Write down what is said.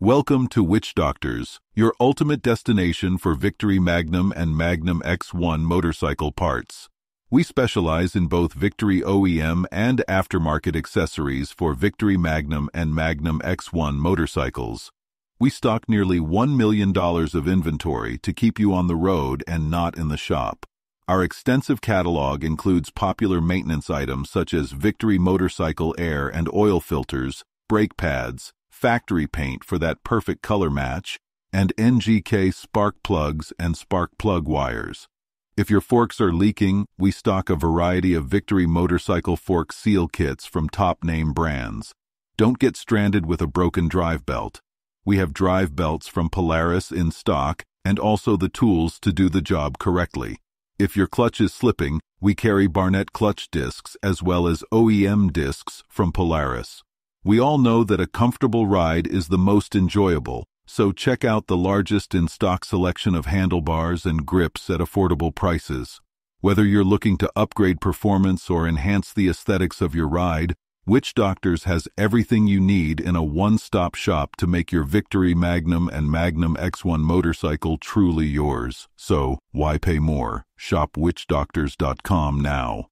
Welcome to Witchdoctors, your ultimate destination for Victory Magnum and Magnum X1 motorcycle parts. We specialize in both Victory OEM and aftermarket accessories for Victory Magnum and Magnum X1 motorcycles. We stock nearly $1 million of inventory to keep you on the road and not in the shop. Our extensive catalog includes popular maintenance items such as Victory motorcycle air and oil filters, brake pads, factory paint for that perfect color match, and NGK spark plugs and spark plug wires. If your forks are leaking, we stock a variety of Victory motorcycle fork seal kits from top-name brands. Don't get stranded with a broken drive belt. We have drive belts from Polaris in stock and also the tools to do the job correctly. If your clutch is slipping, we carry Barnett clutch discs as well as OEM discs from Polaris. We all know that a comfortable ride is the most enjoyable, so check out the largest in-stock selection of handlebars and grips at affordable prices. Whether you're looking to upgrade performance or enhance the aesthetics of your ride, Witchdoctors has everything you need in a one-stop shop to make your Victory Magnum and Magnum X1 motorcycle truly yours. So, why pay more? Shop witchdoctors.com now.